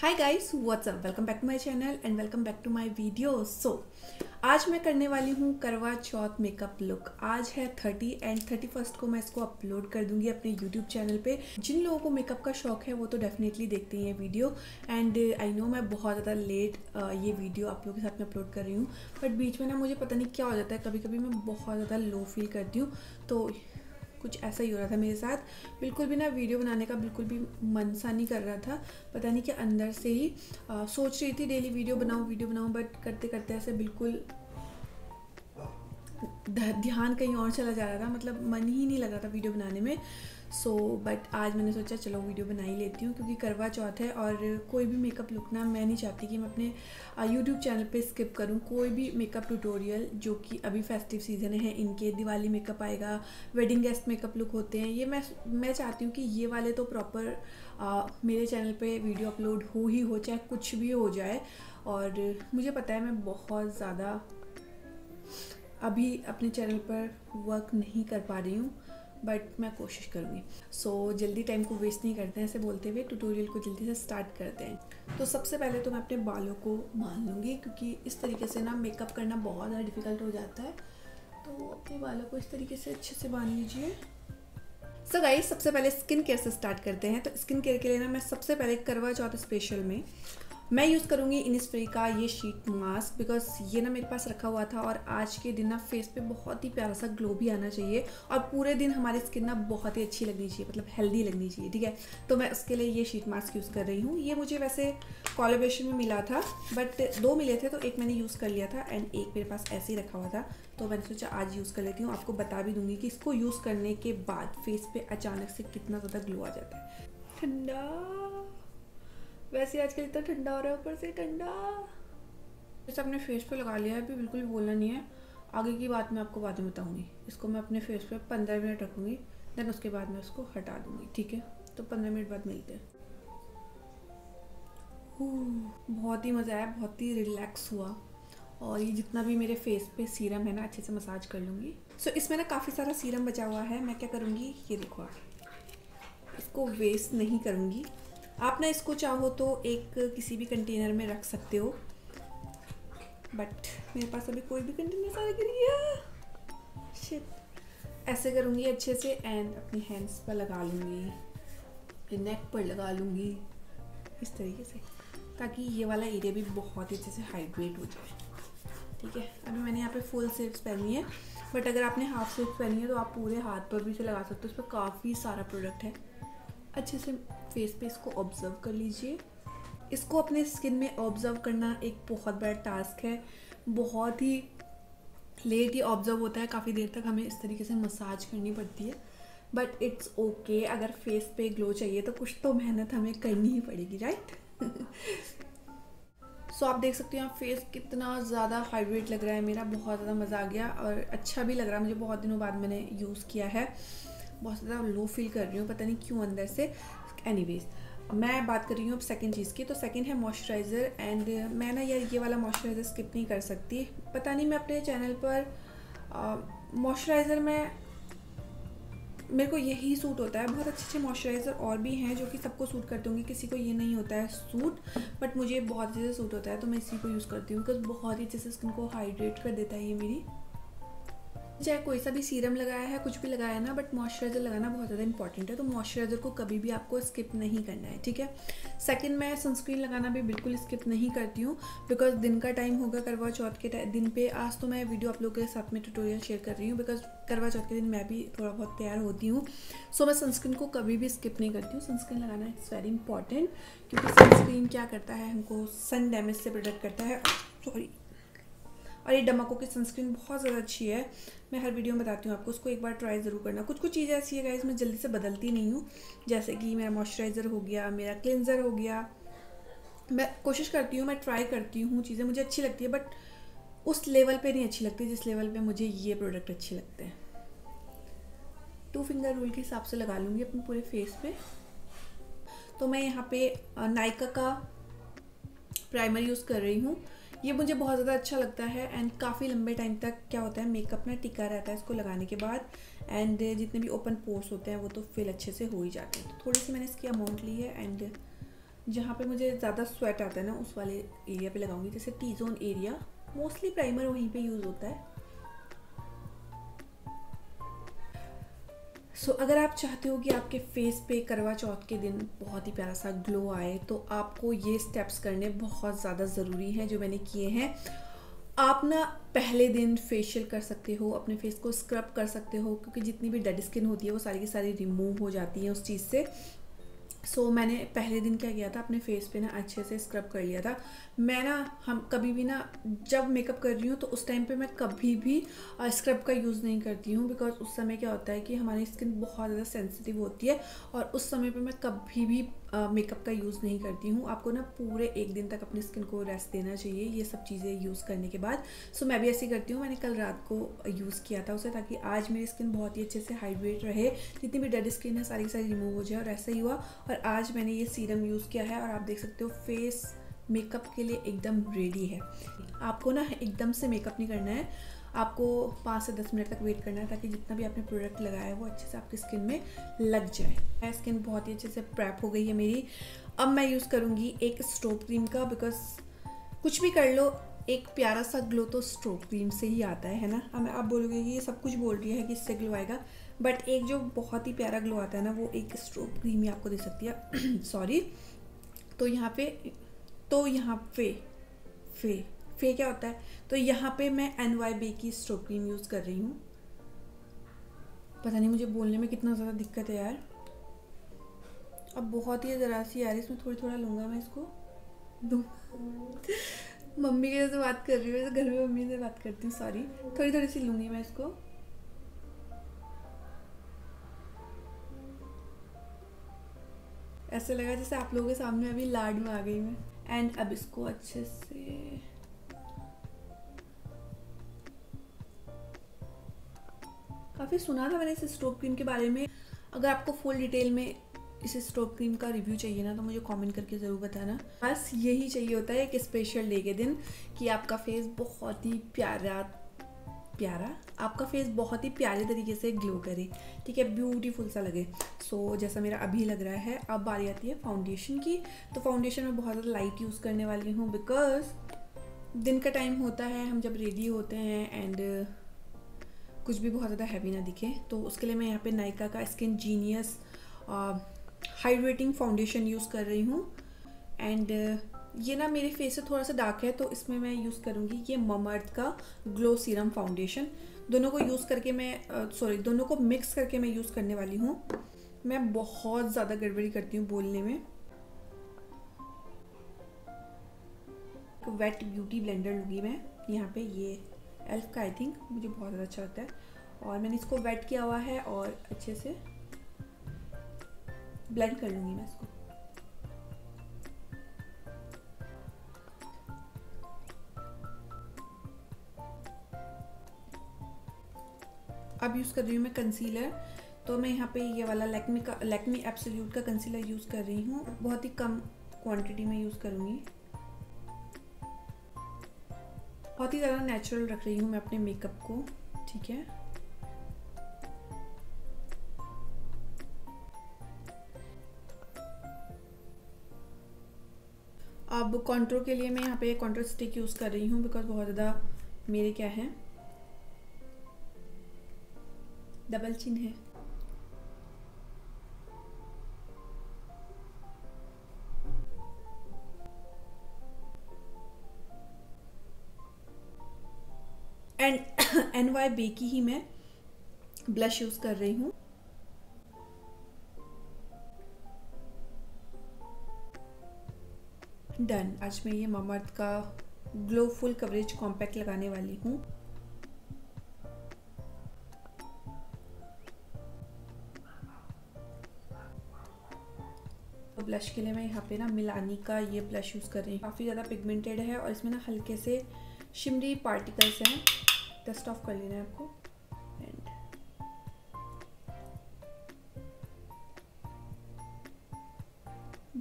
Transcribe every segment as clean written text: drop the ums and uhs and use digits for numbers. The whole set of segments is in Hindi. Hi guys what's up, welcome back to my channel and welcome back to my video. So आज मैं करने वाली हूँ करवा चौथ मेकअप लुक। आज है 30 और 31 को मैं इसको अपलोड कर दूंगी अपने यूट्यूब चैनल पे। जिन लोगों को मेकअप का शौक है वो तो डेफिनेटली देखते ही हैं वीडियो। एंड आई नो मैं बहुत ज़्यादा लेट ये वीडियो आप लोगों के साथ में अपलोड कर रही हूँ, बट बीच में ना मुझे पता नहीं क्या हो जाता है, कभी कभी मैं बहुत ज़्यादा लो फील करती हूँ, तो कुछ ऐसा ही हो रहा था मेरे साथ। बिल्कुल भी ना वीडियो बनाने का बिल्कुल भी मन सा नहीं कर रहा था, पता नहीं कि अंदर से ही सोच रही थी डेली वीडियो बनाऊँ, बट करते करते ऐसे बिल्कुल ध्यान कहीं और चला जा रहा था, मतलब मन ही नहीं लग रहा था वीडियो बनाने में। बट आज मैंने सोचा चलो वीडियो बना ही लेती हूँ, क्योंकि करवा चौथ है और कोई भी मेकअप लुक ना मैं नहीं चाहती कि मैं अपने यूट्यूब चैनल पे स्किप करूँ। कोई भी मेकअप ट्यूटोरियल, जो कि अभी फेस्टिव सीज़न है, इनके दिवाली मेकअप आएगा, वेडिंग गेस्ट मेकअप लुक होते हैं, ये मैं चाहती हूँ कि ये वाले तो प्रॉपर मेरे चैनल पर वीडियो अपलोड हो, चाहे कुछ भी हो जाए। और मुझे पता है मैं बहुत ज़्यादा अभी अपने चैनल पर वर्क नहीं कर पा रही हूँ, बट मैं कोशिश करूँगी। सो जल्दी टाइम को वेस्ट नहीं करते हैं, ऐसे बोलते हुए ट्यूटोरियल को जल्दी से स्टार्ट करते हैं। तो सबसे पहले तो मैं अपने बालों को मान लूँगी, क्योंकि इस तरीके से ना मेकअप करना बहुत ज़्यादा डिफ़िकल्ट हो जाता है। तो अपने बालों को इस तरीके से अच्छे से बांध लीजिए। सो गाइस सबसे पहले स्किन केयर से स्टार्ट करते हैं। तो स्किन केयर के लिए ना मैं सबसे पहले करवा चौथ स्पेशल में मैं यूज़ करूँगी इनिस्फ्री का ये शीट मास्क, बिकॉज ये ना मेरे पास रखा हुआ था और आज के दिन ना फेस पे बहुत ही प्यारा सा ग्लो भी आना चाहिए और पूरे दिन हमारी स्किन ना बहुत ही अच्छी लगनी चाहिए, मतलब हेल्दी लगनी चाहिए, ठीक है। तो मैं उसके लिए ये शीट मास्क यूज़ कर रही हूँ। ये मुझे वैसे कोलैबोरेशन में मिला था, बट दो मिले थे तो एक मैंने यूज़ कर लिया था एंड एक मेरे पास ऐसे ही रखा हुआ था, तो मैंने सोचा आज यूज़ कर लेती हूँ। आपको बता भी दूँगी कि इसको यूज़ करने के बाद फेस पे अचानक से कितना ज़्यादा ग्लो आ जाता है। ठंडा, वैसे आजकल इतना ठंडा हो रहा है, ऊपर से ठंडा। जैसे अपने फेस पे लगा लिया है, अभी बिल्कुल बोलना नहीं है, आगे की बात मैं आपको बाद में बताऊंगी। इसको मैं अपने फेस पे 15 मिनट रखूंगी, देन उसके बाद मैं उसको हटा दूंगी, ठीक है। तो 15 मिनट बाद मिलते हैं। बहुत ही मज़ा आया, बहुत ही रिलैक्स हुआ। और ये जितना भी मेरे फेस पे सीरम है ना, अच्छे से मसाज कर लूँगी। सो इसमें ना काफ़ी सारा सीरम बचा हुआ है, मैं क्या करूँगी, ये देखो आप, इसको वेस्ट नहीं करूँगी। आप ना इसको चाहो तो एक किसी भी कंटेनर में रख सकते हो, बट मेरे पास अभी कोई भी कंटेनर सारा गिर गया, शिट। ऐसे करूँगी अच्छे से एंड अपने हैंड्स पर लगा लूँगी, नेक पर लगा लूँगी इस तरीके से, ताकि ये वाला एरिया भी बहुत ही अच्छे से हाइड्रेट हो जाए, ठीक है। अभी मैंने यहाँ पे फुल स्लीव्स पहनी है, बट अगर आपने हाफ स्लीव्स पहनी है तो आप पूरे हाथ पर भी इसे लगा सकते हो। इस पर काफ़ी सारा प्रोडक्ट है, अच्छे से फेस पे इसको ऑब्जर्व कर लीजिए। इसको अपने स्किन में ऑब्जर्व करना एक बहुत बड़ा टास्क है, बहुत ही लेट ये ऑब्जर्व होता है, काफ़ी देर तक हमें इस तरीके से मसाज करनी पड़ती है, बट इट्स ओके। अगर फेस पे ग्लो चाहिए तो कुछ तो मेहनत हमें करनी ही पड़ेगी, राइट। सो आप देख सकते हो यहाँ फेस कितना ज़्यादा हाइड्रेट लग रहा है मेरा, बहुत ज़्यादा मज़ा आ गया और अच्छा भी लग रहा है मुझे। बहुत दिनों बाद मैंने यूज़ किया है, बहुत ज़्यादा लो फील कर रही हूँ, पता नहीं क्यों अंदर से। एनीवेज मैं बात कर रही हूँ अब सेकंड चीज़ की, तो सेकंड है मॉइस्चराइज़र। एंड मैं ना यार ये वाला मॉइस्चराइज़र स्किप नहीं कर सकती, पता नहीं मैं अपने चैनल पर मॉइस्चराइज़र में मेरे को यही सूट होता है। बहुत अच्छे अच्छे मॉइस्चराइज़र और भी हैं जो कि सबको सूट करते होंगे, किसी को ये नहीं होता है सूट, बट मुझे बहुत अच्छे से सूट होता है, तो मैं इसी को यूज़ करती हूँ बिकॉज बहुत ही अच्छे से स्किन को हाइड्रेट कर देता है ये मेरी। चाहे कोई सा भी सीरम लगाया है, कुछ भी लगाया है ना, बट मॉइस्चराइज़र लगाना बहुत ज़्यादा इंपॉर्टेंट है, तो मॉइस्चराइज़र को कभी भी आपको स्किप नहीं करना है, ठीक है। सेकंड, मैं सनस्क्रीन लगाना भी बिल्कुल स्किप नहीं करती हूँ, बिकॉज दिन का टाइम होगा करवा चौथ के दिन पे। आज तो मैं वीडियो आप लोगों के साथ में ट्यूटोरियल शेयर कर रही हूँ बिकॉज करवा चौथ के दिन मैं भी थोड़ा बहुत तैयार होती हूँ। सो मैं सनस्क्रीन को कभी भी स्किप नहीं करती हूँ। सनस्क्रीन लगाना इट्स वेरी इंपॉर्टेंट, क्योंकि सनस्क्रीन क्या करता है, हमको सन डैमेज से प्रोटेक्ट करता है। सॉरी, और ये डमाको की सनस्क्रीन बहुत ज़्यादा अच्छी है, मैं हर वीडियो में बताती हूँ आपको, उसको एक बार ट्राई ज़रूर करना। कुछ कुछ चीज़ें ऐसी है गाइस मैं जल्दी से बदलती नहीं हूँ, जैसे कि मेरा मॉइस्चराइज़र हो गया, मेरा क्लिनज़र हो गया। मैं कोशिश करती हूँ, मैं ट्राई करती हूँ, चीज़ें मुझे अच्छी लगती है, बट उस लेवल पर नहीं अच्छी लगती जिस लेवल पर मुझे ये प्रोडक्ट अच्छे लगते हैं। 2 फिंगर रूल के हिसाब से लगा लूँगी अपने पूरे फेस पर। तो मैं यहाँ पे नायका का प्राइमर यूज़ कर रही हूँ, ये मुझे बहुत ज़्यादा अच्छा लगता है एंड काफ़ी लंबे टाइम तक क्या होता है मेकअप ना टिका रहता है इसको लगाने के बाद, एंड जितने भी ओपन पोर्स होते हैं वो तो फिल अच्छे से हो ही जाते हैं। तो थोड़ी सी मैंने इसकी अमाउंट ली है एंड जहाँ पे मुझे ज़्यादा स्वेट आता है ना उस वाले एरिया पे लगाऊंगी, जैसे T zone area. Mostly primer वहीं पे यूज़ होता है। सो अगर आप चाहते हो कि आपके फेस पे करवा चौथ के दिन बहुत ही प्यारा सा ग्लो आए, तो आपको ये स्टेप्स करने बहुत ज़्यादा ज़रूरी हैं जो मैंने किए हैं। आप ना पहले दिन फेशियल कर सकते हो, अपने फेस को स्क्रब कर सकते हो, क्योंकि जितनी भी डेड स्किन होती है वो सारी की सारी रिमूव हो जाती है उस चीज़ से। सो मैंने पहले दिन क्या किया था, अपने फेस पे ना अच्छे से स्क्रब कर लिया था। मैं ना हम कभी भी ना जब मेकअप कर रही हूँ तो उस टाइम पे मैं कभी भी स्क्रब का यूज़ नहीं करती हूँ, बिकॉज उस समय क्या होता है कि हमारी स्किन बहुत ज़्यादा सेंसिटिव होती है और उस समय पे मैं कभी भी मेकअप का यूज़ नहीं करती हूँ। आपको ना पूरे एक दिन तक अपनी स्किन को रेस्ट देना चाहिए ये सब चीज़ें यूज़ करने के बाद। सो मैं भी ऐसे ही करती हूँ। मैंने कल रात को यूज़ किया था उसे, ताकि आज मेरी स्किन बहुत ही अच्छे से हाइड्रेट रहे, जितनी भी डेड स्किन है सारी की सारी रिमूव हो जाए, और ऐसा ही हुआ। और आज मैंने ये सीरम यूज़ किया है और आप देख सकते हो फेस मेकअप के लिए एकदम रेडी है। आपको ना एकदम से मेकअप नहीं करना है, आपको 5 से 10 मिनट तक वेट करना है ताकि जितना भी आपने प्रोडक्ट लगाया है वो अच्छे से आपकी स्किन में लग जाए। स्किन बहुत ही अच्छे से प्रेप हो गई है मेरी। अब मैं यूज़ करूँगी एक स्ट्रोब क्रीम का, बिकॉज कुछ भी कर लो एक प्यारा सा ग्लो तो स्ट्रोब क्रीम से ही आता है ना। अब आप बोलोगे कि ये सब कुछ बोल रही है कि इससे ग्लो आएगा, बट एक जो बहुत ही प्यारा ग्लो आता है ना वो एक स्ट्रोब क्रीम ही आपको दे सकती है। सॉरी, तो यहाँ पे क्या होता है, तो यहाँ पे मैं NYB की स्ट्रोब क्रीम यूज़ कर रही हूँ। पता नहीं मुझे बोलने में कितना ज़्यादा दिक्कत है यार। अब बहुत ही ज़रा सी यार, इसमें थोड़ी थोड़ा लूँगा मैं इसको। मम्मी के से बात कर रही हूँ, घर में मम्मी से बात करती हूँ। सॉरी, थोड़ी थोड़ी सी लूँगी मैं इसको। ऐसे लगा जैसे आप लोगों के सामने अभी लाड में आ गई मैं। एंड अब इसको अच्छे से काफ़ी सुना था मैंने इस स्ट्रोब क्रीम के बारे में। अगर आपको फुल डिटेल में इस स्ट्रोब क्रीम का रिव्यू चाहिए ना तो मुझे कमेंट करके ज़रूर बताना। बस यही चाहिए होता है एक स्पेशल डे के दिन कि आपका फेस बहुत ही प्यारे तरीके से ग्लो करे, ठीक है, ब्यूटीफुल सा लगे। सो जैसा मेरा अभी लग रहा है। अब बारी आती है फाउंडेशन की। तो फाउंडेशन में बहुत ज़्यादा लाइट यूज़ करने वाली हूँ, बिकॉज दिन का टाइम होता है, हम जब रेडी होते हैं एंड कुछ भी बहुत ज़्यादा हैवी ना दिखे। तो उसके लिए मैं यहाँ पे नायका का skin genius hydrating foundation use कर रही हूँ। एंड ये ना मेरे फेस से थोड़ा सा डार्क है तो इसमें मैं यूज़ करूँगी ये ममर्थ का ग्लो सीरम फाउंडेशन। दोनों को यूज़ करके मैं दोनों को मिक्स करके मैं यूज़ करने वाली हूँ। मैं बहुत ज़्यादा गड़बड़ी करती हूँ बोलने में। वेट ब्यूटी ब्लेंडर लूँगी मैं यहाँ पे, ये एल्फ का आई थिंक, मुझे बहुत ज़्यादा अच्छा लगता है। और मैंने इसको वेट किया हुआ है और अच्छे से ब्लेंड कर लूँगी मैं इसको। अब यूज़ कर रही हूँ मैं कंसीलर। तो मैं यहाँ पे ये वाला लैक्मे एब्सोल्यूट का कंसीलर यूज़ कर रही हूँ। बहुत ही कम क्वांटिटी में यूज़ करूँगी। बहुत ही ज़्यादा नेचुरल रख रही हूँ मैं अपने मेकअप को, ठीक है। अब कंटूर के लिए मैं यहाँ पे कंटूर स्टिक यूज़ कर रही हूँ, बिकॉज बहुत ज़्यादा मेरे क्या है डबल चिन है। एंड NYB की ही मैं ब्लश यूज कर रही हूँ। डन। आज मैं ये मामाअर्थ का ग्लो फुल कवरेज कॉम्पैक्ट लगाने वाली हूँ। ब्लश के लिए मैं यहाँ पे ना मिलानी का ये ब्लश यूज़ कर रही हूँ। काफ़ी ज़्यादा पिगमेंटेड है और इसमें ना हल्के से शिमरी पार्टिकल्स हैं। डस्ट ऑफ कर लेना है आपको। एंड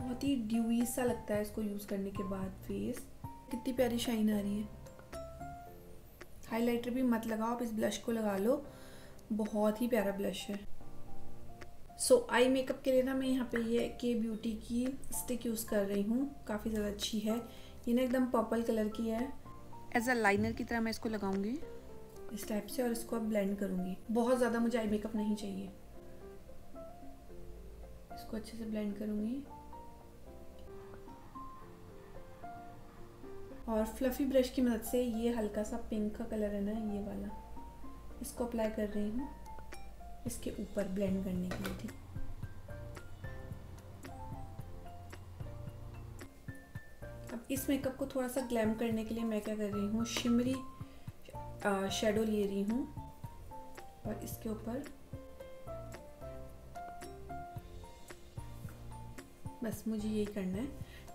बहुत ही ड्यूई सा लगता है इसको यूज़ करने के बाद फेस। कितनी प्यारी शाइन आ रही है। हाइलाइटर भी मत लगाओ, आप इस ब्लश को लगा लो, बहुत ही प्यारा ब्लश है। सो आई मेकअप के लिए ना मैं यहाँ पे ये के ब्यूटी की स्टिक यूज़ कर रही हूँ, काफ़ी ज़्यादा अच्छी है। ये ना एकदम पर्पल कलर की है, एज अ लाइनर की तरह मैं इसको लगाऊंगी इस टाइप से और इसको अब ब्लेंड करूँगी। बहुत ज़्यादा मुझे आई मेकअप नहीं चाहिए, इसको अच्छे से ब्लेंड करूँगी। और फ्लफ़ी ब्रश की मदद से ये हल्का सा पिंक का कलर है ना, ये वाला, इसको अप्लाई कर रही हूँ इसके ऊपर ब्लेंड करने के लिए। ठीक, अब इस मेकअप को थोड़ा सा ग्लैम करने के लिए मैं क्या कर रही हूँ, शिमरी शेडो ले रही हूँ और इसके ऊपर बस मुझे यही करना है।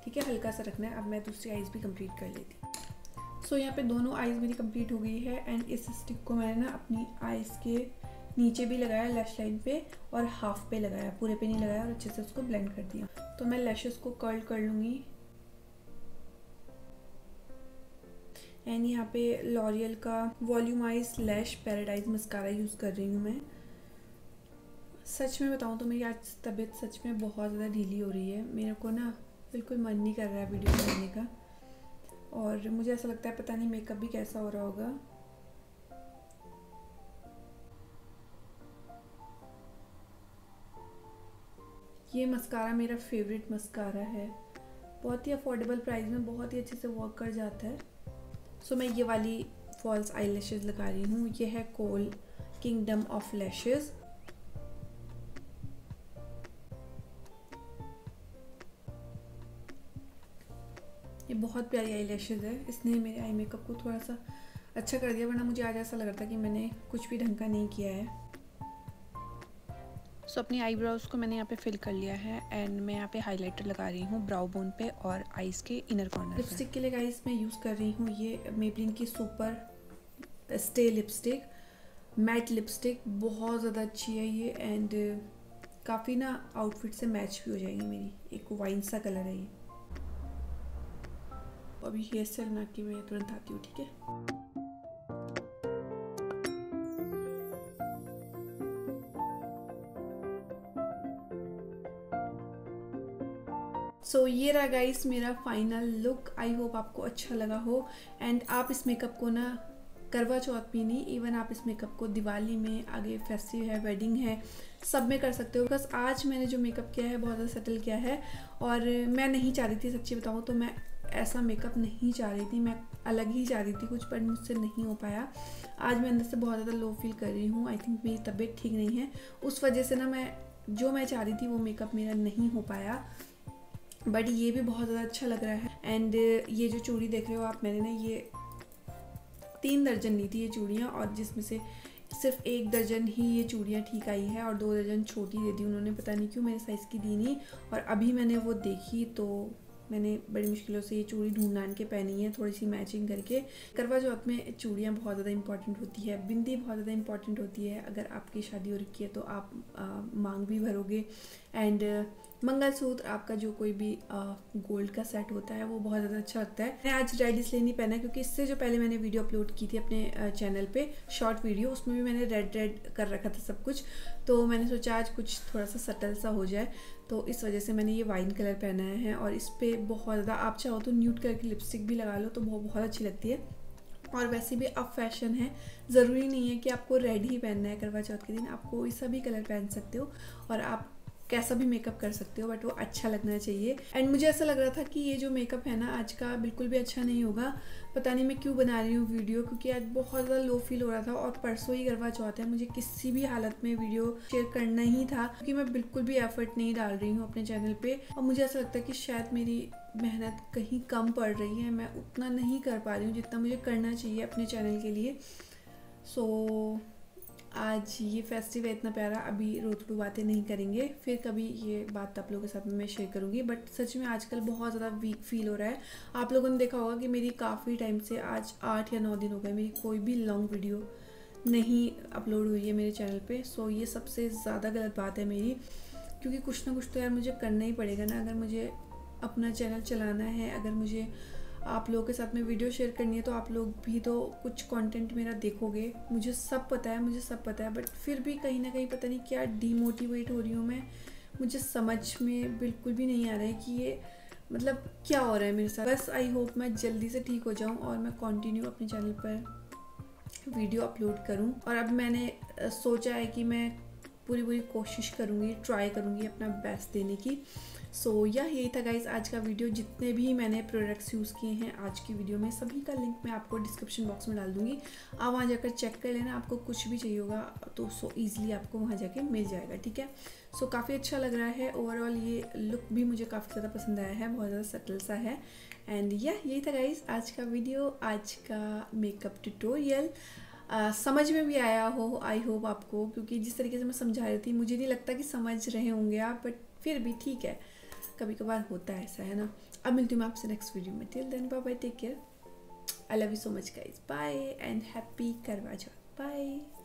ठीक है, हल्का सा रखना है। अब मैं दूसरी आइज़ भी कंप्लीट कर लेती हूँ। सो यहाँ पे दोनों आइज़ मेरी कंप्लीट हो गई है। एंड इस स्टिक को मैंने ना अपनी आइज़ के नीचे भी लगाया, लैश लाइन पे, और हाफ पे लगाया, पूरे पे नहीं लगाया, और अच्छे से उसको ब्लेंड कर दिया। तो मैं लैशेस को कर्ल कर लूँगी। एंड यहाँ पे लॉरियल का volumise lash paradise mascara use कर रही हूँ मैं। सच में बताऊँ तो मेरी आज तबीयत सच में बहुत ज़्यादा ढीली हो रही है, मेरे को ना बिल्कुल मन नहीं कर रहा है वीडियो बनाने का, और मुझे ऐसा लगता है पता नहीं मेकअप भी कैसा हो रहा होगा। ये मस्कारा मेरा फेवरेट मस्कारा है, बहुत ही अफोर्डेबल प्राइस में बहुत ही अच्छे से वर्क कर जाता है। सो मैं ये वाली फॉल्स आईलैशेस लगा रही हूँ, ये है कोल किंगडम ऑफ लैशेस। ये बहुत प्यारी आई लैशेज है, इसने मेरे आई मेकअप को थोड़ा सा अच्छा कर दिया, वरना मुझे आज ऐसा लग रहा था कि मैंने कुछ भी ढंग का नहीं किया है। सो अपनी आईब्राउज को मैंने यहाँ पे फिल कर लिया है। एंड मैं यहाँ पे हाइलाइटर लगा रही हूँ ब्राउ बोन पे और आइज़ के इनर कॉर्नर। लिपस्टिक के लिए गाइस मैं यूज़ कर रही हूँ ये मेबलिन की super stay lipstick, matte lipstick, बहुत ज़्यादा अच्छी है ये। एंड काफ़ी ना आउटफिट से मैच भी हो जाएगी मेरी, एक वाइन सा कलर है ये। अभी हेयर स्टाइल बना के मैं तुरंत आती हूँ। ठीक है, सो ये रहा गाइस मेरा फाइनल लुक। आई होप आपको अच्छा लगा हो। एंड आप इस मेकअप को ना करवा चौथ भी नहीं, इवन आप इस मेकअप को दिवाली में, आगे फेस्टिव है, वेडिंग है, सब में कर सकते हो। बस आज मैंने जो मेकअप किया है बहुत ज़्यादा सेटल किया है, और मैं नहीं चाह रही थी, सच्ची बताऊँ तो मैं ऐसा मेकअप नहीं चाह रही थी, मैं अलग ही चाह रही थी कुछ, पर मुझसे नहीं हो पाया। आज मैं अंदर से बहुत ज़्यादा लो फील कर रही हूँ, आई थिंक मेरी तबीयत ठीक नहीं है, उस वजह से ना मैं चाह रही थी वो मेकअप मेरा नहीं हो पाया। बट ये भी बहुत ज़्यादा अच्छा लग रहा है। एंड ये जो चूड़ी देख रहे हो आप, मैंने ना ये 3 दर्जन ली थी ये चूड़ियाँ, और जिसमें से सिर्फ 1 दर्जन ही ये चूड़ियाँ ठीक आई है, और 2 दर्जन छोटी दे दी उन्होंने, पता नहीं क्यों मेरे साइज़ की दी नहीं। और अभी मैंने वो देखी तो मैंने बड़ी मुश्किलों से ये चूड़ी ढूंढ आन के पहनी है, थोड़ी सी मैचिंग करके। करवा चौथ में चूड़ियाँ बहुत ज़्यादा इंपॉर्टेंट होती है, बिंदी बहुत ज़्यादा इंपॉर्टेंट होती है। अगर आपकी शादी हो रखी है तो आप मांग भी भरोगे। एंड मंगलसूत्र आपका जो कोई भी गोल्ड का सेट होता है वो बहुत ज़्यादा अच्छा लगता है। मैं आज रेड इसलिए नहीं पहना क्योंकि इससे जो पहले मैंने वीडियो अपलोड की थी अपने चैनल पे, शॉर्ट वीडियो, उसमें भी मैंने रेड कर रखा था सब कुछ, तो मैंने सोचा आज कुछ थोड़ा सा सटल सा हो जाए, तो इस वजह से मैंने ये वाइन कलर पहनाया है। और इस पर बहुत ज़्यादा, आप चाहो तो न्यूड कलर की लिपस्टिक भी लगा लो तो वो बहुत अच्छी लगती है। और वैसे भी अब फैशन है, ज़रूरी नहीं है कि आपको रेड ही पहनना है करवा चौथ के दिन, आप कोई सा भी कलर पहन सकते हो और आप कैसा भी मेकअप कर सकते हो, बट वो अच्छा लगना चाहिए। एंड मुझे ऐसा लग रहा था कि ये जो मेकअप है ना आज का बिल्कुल भी अच्छा नहीं होगा, पता नहीं मैं क्यों बना रही हूँ वीडियो, क्योंकि आज बहुत ज़्यादा लो फील हो रहा था, और परसों ही करवा चौथ है, मुझे किसी भी हालत में वीडियो शेयर करना ही था, क्योंकि मैं बिल्कुल भी एफर्ट नहीं डाल रही हूँ अपने चैनल पे। और मुझे ऐसा लगता है कि शायद मेरी मेहनत कहीं कम पड़ रही है, मैं उतना नहीं कर पा रही हूँ जितना मुझे करना चाहिए अपने चैनल के लिए। सो आज ये फेस्टिव है इतना प्यारा, अभी रोतड़ू बातें नहीं करेंगे, फिर कभी ये बात आप लोगों के साथ मैं शेयर करूँगी। बट सच में आजकल बहुत ज़्यादा वीक फील हो रहा है। आप लोगों ने देखा होगा कि मेरी काफ़ी टाइम से, आज 8 या 9 दिन हो गए, मेरी कोई भी लॉन्ग वीडियो नहीं अपलोड हुई है मेरे चैनल पे। सो ये सबसे ज़्यादा गलत बात है मेरी, क्योंकि कुछ ना कुछ तो यार मुझे करना ही पड़ेगा ना, अगर मुझे अपना चैनल चलाना है, अगर मुझे आप लोगों के साथ में वीडियो शेयर करनी है तो आप लोग भी तो कुछ कंटेंट मेरा देखोगे, मुझे सब पता है, बट फिर भी कहीं ना कहीं पता नहीं क्या डीमोटिवेट हो रही हूँ मैं। मुझे समझ में बिल्कुल भी नहीं आ रहा है कि ये मतलब क्या हो रहा है मेरे साथ। बस आई होप मैं जल्दी से ठीक हो जाऊँ और मैं कंटिन्यू अपने चैनल पर वीडियो अपलोड करूँ। और अब मैंने सोचा है कि मैं पूरी कोशिश करूँगी, ट्राई करूँगी अपना बेस्ट देने की। सो या यही था गाइज आज का वीडियो। जितने भी मैंने प्रोडक्ट्स यूज़ किए हैं आज की वीडियो में, सभी का लिंक मैं आपको डिस्क्रिप्शन बॉक्स में डाल दूँगी, आप वहाँ जाकर चेक कर लेना। आपको कुछ भी चाहिए होगा तो ईजिली आपको वहाँ जाके मिल जाएगा, ठीक है। सो काफ़ी अच्छा लग रहा है ओवरऑल, ये लुक भी मुझे काफ़ी ज़्यादा पसंद आया है, बहुत ज़्यादा सटल सा है। एंड या यही था गाइज आज का वीडियो, आज का मेकअप ट्यूटोरियल। समझ में भी आया हो आई होप आपको, क्योंकि जिस तरीके से मैं समझा रही थी मुझे नहीं लगता कि समझ रहे होंगे आप, बट फिर भी ठीक है, कभी कभार होता है ऐसा, है ना। अब मिलती हूँ मैं आपसे नेक्स्ट वीडियो में। Till then bye bye, take care, I love you so much guys, bye and happy Karva Chauth, bye.